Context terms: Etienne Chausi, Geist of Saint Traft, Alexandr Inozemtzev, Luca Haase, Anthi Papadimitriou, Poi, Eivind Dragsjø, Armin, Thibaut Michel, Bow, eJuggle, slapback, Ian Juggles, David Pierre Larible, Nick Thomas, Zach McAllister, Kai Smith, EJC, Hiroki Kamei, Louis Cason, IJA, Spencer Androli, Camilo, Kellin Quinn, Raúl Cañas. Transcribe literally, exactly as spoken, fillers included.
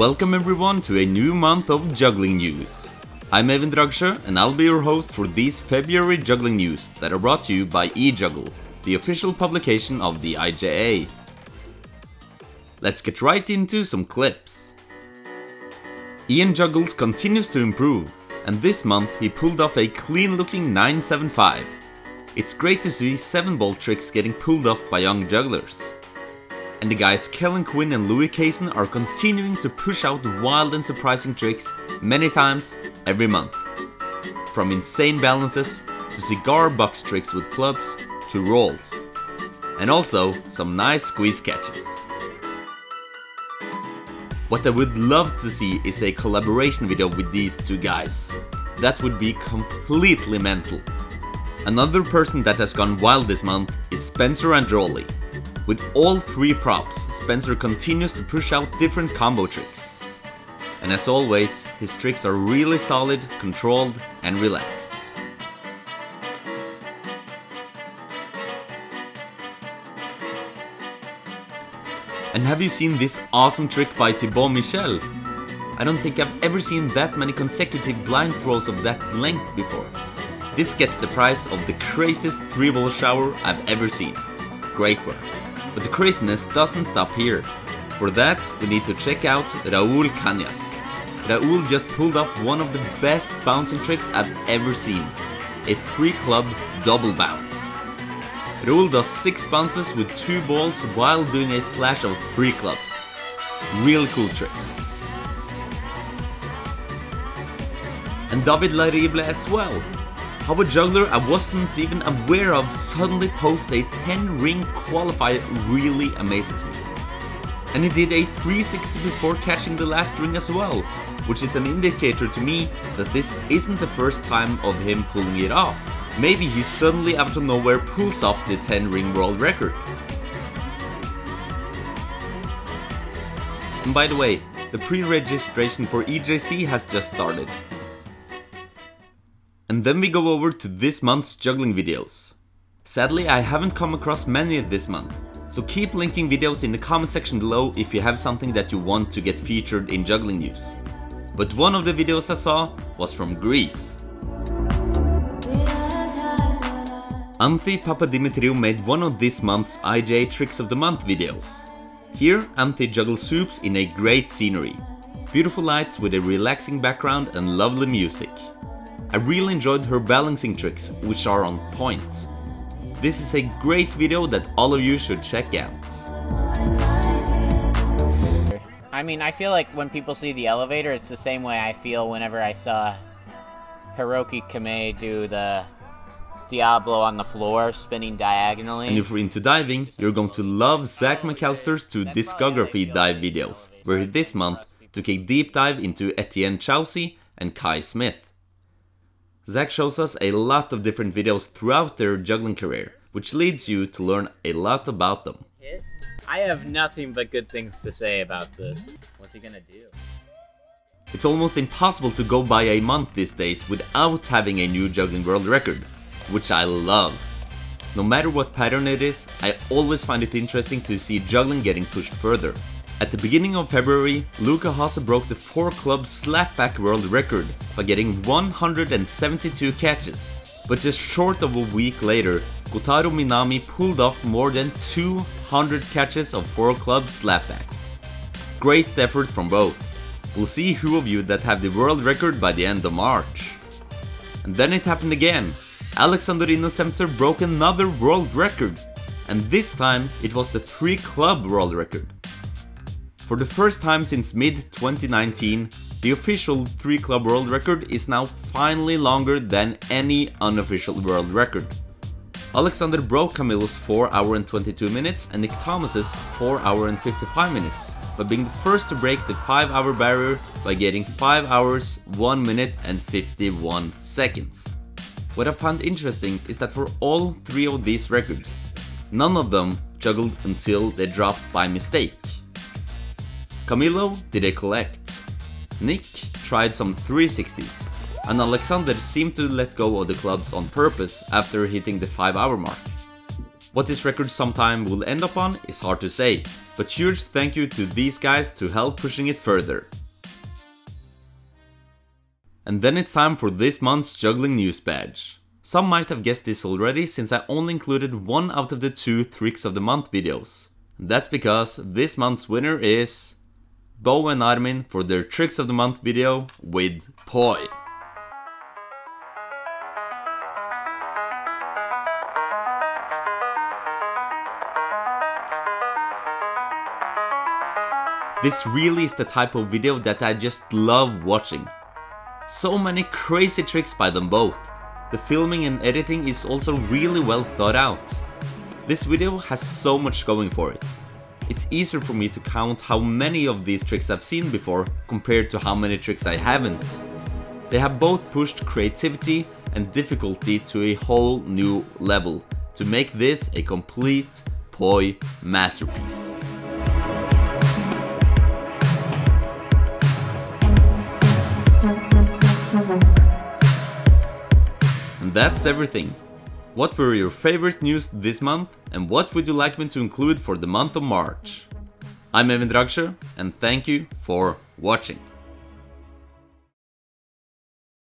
Welcome everyone to a new month of juggling news. I'm Eivind Dragsjø and I'll be your host for these February juggling news that are brought to you by eJuggle, the official publication of the I J A. Let's get right into some clips. Ian Juggles continues to improve, and this month he pulled off a clean looking nine seven five. It's great to see seven ball tricks getting pulled off by young jugglers. And the guys Kellin Quinn and Louis Cason are continuing to push out wild and surprising tricks many times every month. From insane balances to cigar box tricks with clubs to rolls. And also some nice squeeze catches. What I would love to see is a collaboration video with these two guys. That would be completely mental. Another person that has gone wild this month is Spencer Androli. With all three props, Spencer continues to push out different combo tricks. And as always, his tricks are really solid, controlled and relaxed. And have you seen this awesome trick by Thibaut Michel? I don't think I've ever seen that many consecutive blind throws of that length before. This gets the prize of the craziest three ball shower I've ever seen. Great work. But the craziness doesn't stop here. For that, we need to check out Raúl Cañas. Raúl just pulled off one of the best bouncing tricks I've ever seen. A three club double bounce. Raúl does six bounces with two balls while doing a flash of three clubs. Really cool trick. And David Larible as well. How a juggler I wasn't even aware of suddenly post a ten ring qualifier really amazes me. And he did a three sixty before catching the last ring as well, which is an indicator to me that this isn't the first time of him pulling it off. Maybe he suddenly out of nowhere pulls off the ten ring world record. And by the way, the pre-registration for E J C has just started. And then we go over to this month's juggling videos. Sadly, I haven't come across many this month, so keep linking videos in the comment section below if you have something that you want to get featured in juggling news. But one of the videos I saw was from Greece. Anthi Papadimitriou made one of this month's I J A Tricks of the Month videos. Here, Anthi juggles hoops in a great scenery. Beautiful lights with a relaxing background and lovely music. I really enjoyed her balancing tricks, which are on point. This is a great video that all of you should check out. I mean, I feel like when people see the elevator, it's the same way I feel whenever I saw Hiroki Kamei do the Diablo on the floor, spinning diagonally. And if you're into diving, you're going to love Zach McAllister's two discography dive videos, where he this month took a deep dive into Etienne Chausi and Kai Smith. Zach shows us a lot of different videos throughout their juggling career, which leads you to learn a lot about them. I have nothing but good things to say about this. What's he gonna do? It's almost impossible to go by a month these days without having a new juggling world record, which I love. No matter what pattern it is, I always find it interesting to see juggling getting pushed further. At the beginning of February, Luca Haase broke the four club slapback world record by getting one hundred seventy-two catches, but just short of a week later, Kotaro Minami pulled off more than two hundred catches of four club slapbacks. Great effort from both. We'll see who of you that have the world record by the end of March. And then it happened again. Alexandr Inozemtzev broke another world record, and this time it was the three club world record. For the first time since mid twenty nineteen, the official three club world record is now finally longer than any unofficial world record. Alexander broke Camilo's four hour and twenty-two minutes and Nick Thomas's four hour and fifty-five minutes by being the first to break the five hour barrier by getting five hours, one minute and fifty-one seconds. What I found interesting is that for all three of these records, none of them juggled until they dropped by mistake. Camilo did a collect, Nick tried some three sixties, and Alexander seemed to let go of the clubs on purpose after hitting the five hour mark. What this record sometime will end up on is hard to say, but huge thank you to these guys to help pushing it further. And then it's time for this month's Juggling News Badge. Some might have guessed this already since I only included one out of the two Tricks of the Month videos. That's because this month's winner is Bow and Armin for their Tricks of the Month video with Poi. This really is the type of video that I just love watching. So many crazy tricks by them both. The filming and editing is also really well thought out. This video has so much going for it. It's easier for me to count how many of these tricks I've seen before compared to how many tricks I haven't. They have both pushed creativity and difficulty to a whole new level to make this a complete poi masterpiece. That's everything. What were your favorite news this month, and what would you like me to include for the month of March? I'm Eivind Dragsjø, and thank you for watching.